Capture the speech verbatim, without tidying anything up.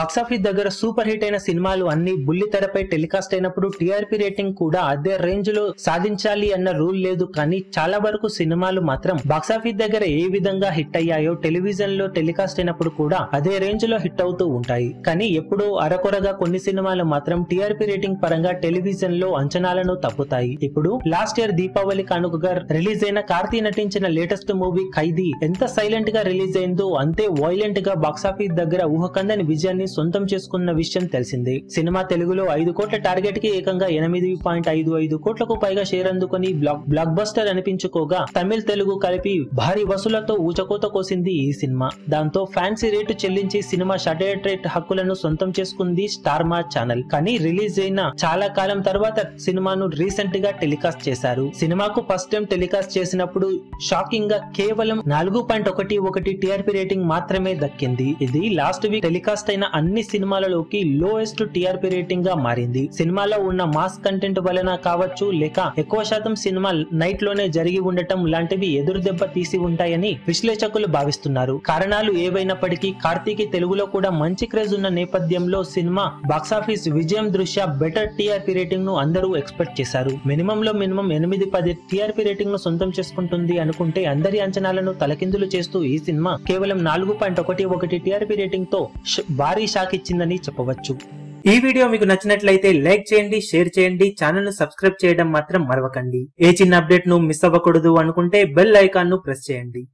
Box office దగ్గర super hit అయిన సినిమాలు అన్ని బుల్లితెరపై టెలికాస్ట్ అయినప్పుడు టీఆర్పీ రేటింగ్ కూడా అదే రేంజ్ లో సాధించాలి అన్న రూల్ లేదు. కానీ చాలా వరకు సినిమాలు మాత్రం బాక్సాఫీస్ దగ్గర ఏ విధంగా హిట్ అయ్యాయో టెలివిజన్ లో టెలికాస్ట్ అయినప్పుడు కూడా అదే రేంజ్ లో హిట్ అవుతూ ఉంటాయి. కానీ ఎప్పుడో అరకొరగా కొన్ని సినిమాలు మాత్రం టీఆర్పీ రేటింగ్ పరంగా టెలివిజన్ లో అంచనాలను తప్పుతాయి. ఇప్పుడు లాస్ట్ ఇయర్ దీపావళి కానుకగా రిలీజ్ అయిన కార్తి నటించిన లేటెస్ట్ మూవీ ఖైదీ ఎంత సైలెంట్ గా రిలీజ్ అయిందో అంతే వైలెంట్ గా బాక్సాఫీస్ దగ్గర ఊహకందని విజయాన్ని సొంతం చేసుకున్న విషయం తెలిసిందే. సినిమా తెలుగులో ఐదు కోట్ల టార్గెట్ కి ఏకంగా ఎనిమిది పాయింట్ ఐదు ఐదు కోట్లకు పైగా షేర్ అందుకుని బ్లాక్ బ్లాక్ బస్టర్ అనిపించుకోగా తమిళ తెలుగు కలిపి భారీ వసూలతో ఊచకోత కోసింది ఈ సినిమా. దాంతో ఫ్యాన్సీ రేటు చెల్లించి సినిమా షటర్ రేట్ హక్కులను సొంతం చేసుకుంది స్టార్ మా ఛానల్. కానీ రిలీజ్ అయిన చాలా కాలం తర్వాత సినిమాను రీసెంట్ గా టెలికాస్ట్ చేశారు. సినిమాకు ఫస్ట్ టైం టెలికాస్ట్ చేసినప్పుడు షాకింగ్ గా కేవలం నాలుగు పాయింట్ ఒకటి ఒకటి టీఆర్పీ రేటింగ్ మాత్రమే దక్కింది. ఇది లాస్ట్ వీక్ టెలికాస్ట్ అయిన అన్ని సినిమాలలోకి లోయెస్ట్ టీఆర్పీ రేటింగ్ గా మారింది. సినిమాలో ఉన్న మాస్ కంటెంట్ వలన కావచ్చు లేక ఎక్కువ శాతం సినిమా నైట్ లోనే జరిగి ఉండటం లాంటివి ఎదురు దెబ్బ తీసి ఉంటాయని విశ్లేషకులు భావిస్తున్నారు. కారణాలు ఏవైనప్పటికీ కార్తీకి తెలుగులో కూడా మంచి క్రేజ్ ఉన్న నేపథ్యంలో సినిమా బాక్సాఫీస్ విజయం దృష్ట్యా బెటర్ టీఆర్పీ రేటింగ్ ను అందరూ ఎక్స్పెక్ట్ చేశారు. మినిమం లో మినిమం ఎనిమిది పది టీఆర్పీ రేటింగ్ ను సొంతం చేసుకుంటుంది అనుకుంటే అందరి అంచనాలను తలకిందులు చేస్తూ ఈ సినిమా కేవలం నాలుగు పాయింట్ ఒకటి ఒకటి టీఆర్పీ రేటింగ్ తో భారీ షాక్ ఇచ్చిందని చెప్పవచ్చు. ఈ వీడియో మీకు నచ్చినట్లయితే లైక్ చేయండి, షేర్ చేయండి, ఛానల్ ను సబ్స్క్రైబ్ చేయడం మాత్రం మరవకండి. ఏ చిన్న అప్డేట్ ను మిస్ అవ్వకూడదు అనుకుంటే బెల్ ఐకాన్ ను ప్రెస్ చేయండి.